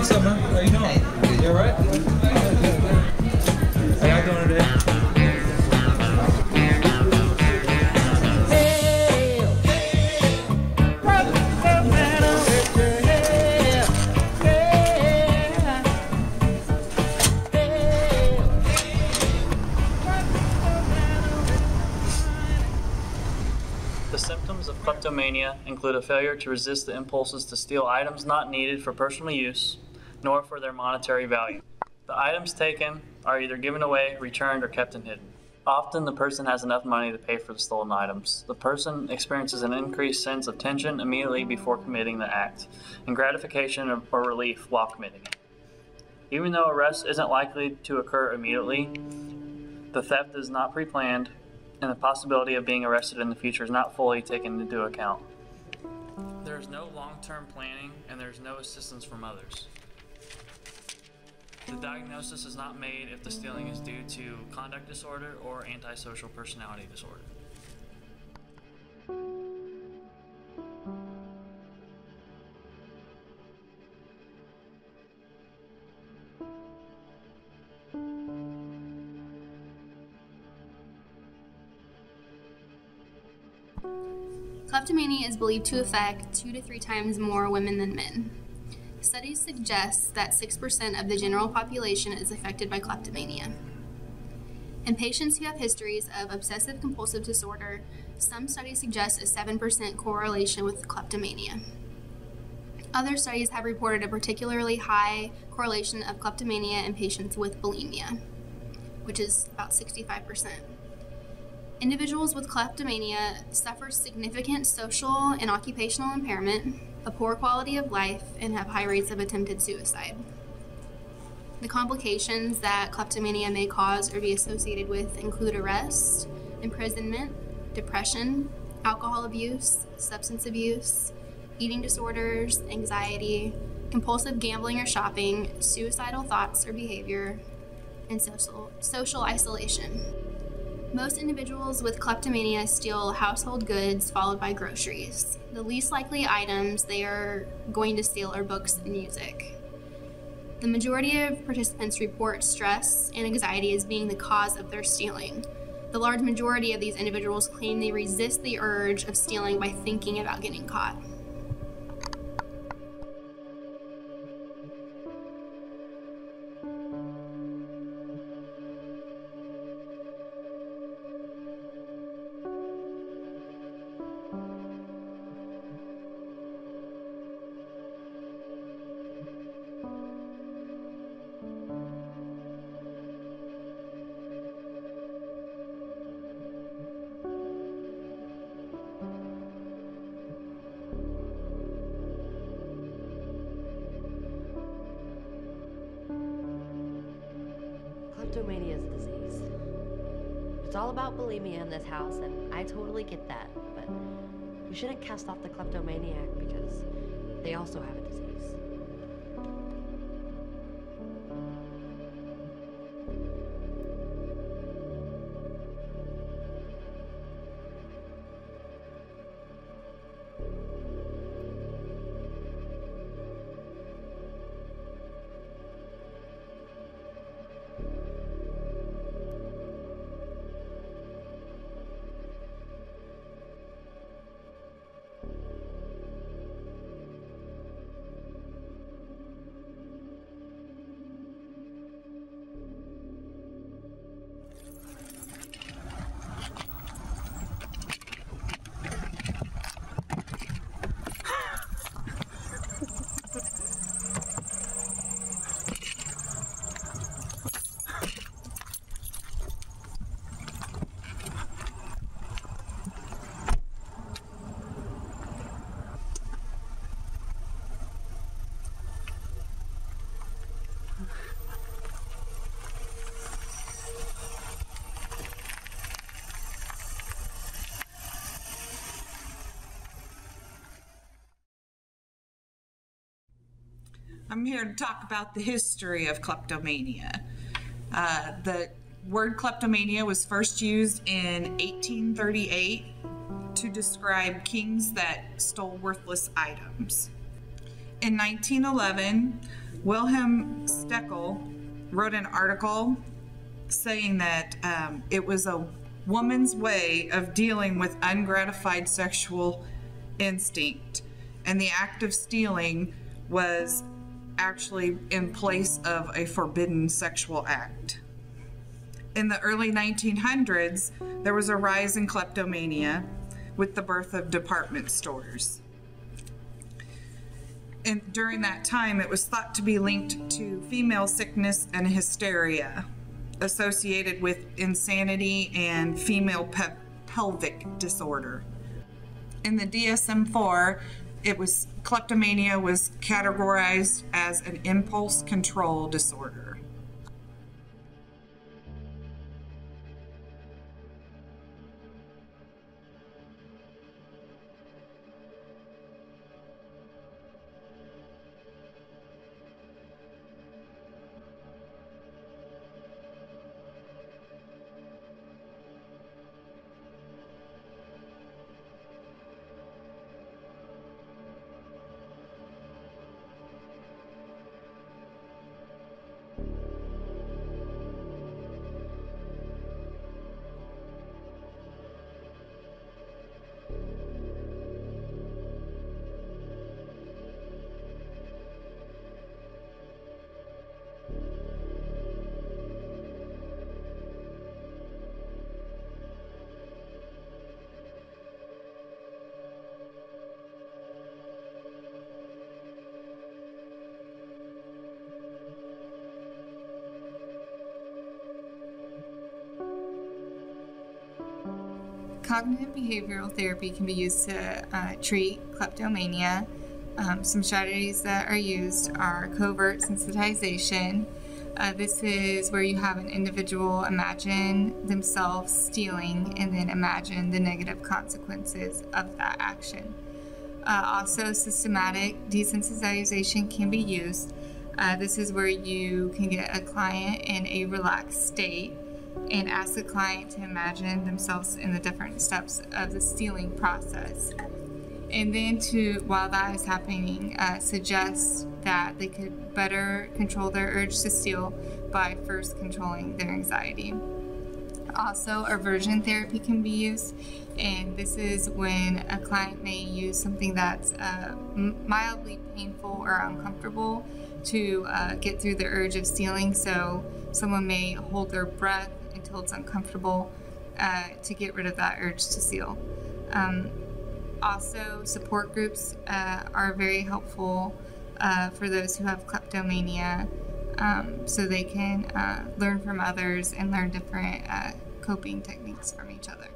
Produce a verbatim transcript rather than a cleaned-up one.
What's up, man? How you doing? You all right? How y'all doing today? The symptoms of kleptomania include a failure to resist the impulses to steal items not needed for personal use, nor for their monetary value. The items taken are either given away, returned, or kept and hidden. Often the person has enough money to pay for the stolen items. The person experiences an increased sense of tension immediately before committing the act, and gratification or relief while committing it. Even though arrest isn't likely to occur immediately, the theft is not pre-planned, and the possibility of being arrested in the future is not fully taken into account. There is no long-term planning, and there is no assistance from others. The diagnosis is not made if the stealing is due to conduct disorder or antisocial personality disorder. Kleptomania is believed to affect two to three times more women than men. Studies suggest that six percent of the general population is affected by kleptomania. In patients who have histories of obsessive-compulsive disorder, some studies suggest a seven percent correlation with kleptomania. Other studies have reported a particularly high correlation of kleptomania in patients with bulimia, which is about sixty-five percent. Individuals with kleptomania suffer significant social and occupational impairment, a poor quality of life, and have high rates of attempted suicide. The complications that kleptomania may cause or be associated with include arrest, imprisonment, depression, alcohol abuse, substance abuse, eating disorders, anxiety, compulsive gambling or shopping, suicidal thoughts or behavior, and social, social isolation. Most individuals with kleptomania steal household goods followed by groceries. The least likely items they are going to steal are books and music. The majority of participants report stress and anxiety as being the cause of their stealing. The large majority of these individuals claim they resist the urge of stealing by thinking about getting caught. Kleptomania is a disease. It's all about bulimia in this house, and I totally get that, but you shouldn't cast off the kleptomaniac because they also have a disease. I'm here to talk about the history of kleptomania. Uh, the word kleptomania was first used in eighteen thirty-eight to describe kings that stole worthless items. In nineteen eleven, Wilhelm Steckel wrote an article saying that um, it was a woman's way of dealing with ungratified sexual instinct, and the act of stealing was actually in place of a forbidden sexual act. In the early nineteen hundreds, there was a rise in kleptomania with the birth of department stores. And during that time, it was thought to be linked to female sickness and hysteria associated with insanity and female pe- pelvic disorder. In the D S M four, it was kleptomania was categorized as an impulse control disorder. Cognitive behavioral therapy can be used to uh, treat kleptomania. Um, some strategies that are used are covert sensitization. Uh, this is where you have an individual imagine themselves stealing and then imagine the negative consequences of that action. Uh, also, systematic desensitization can be used. Uh, this is where you can get a client in a relaxed state and ask the client to imagine themselves in the different steps of the stealing process. And then to, while that is happening, uh, suggest that they could better control their urge to steal by first controlling their anxiety. Also, aversion therapy can be used, and this is when a client may use something that's uh, mildly painful or uncomfortable to uh, get through the urge of stealing. So someone may hold their breath until it's uncomfortable uh, to get rid of that urge to steal. Um, also, support groups uh, are very helpful uh, for those who have kleptomania, um, so they can uh, learn from others and learn different uh, coping techniques from each other.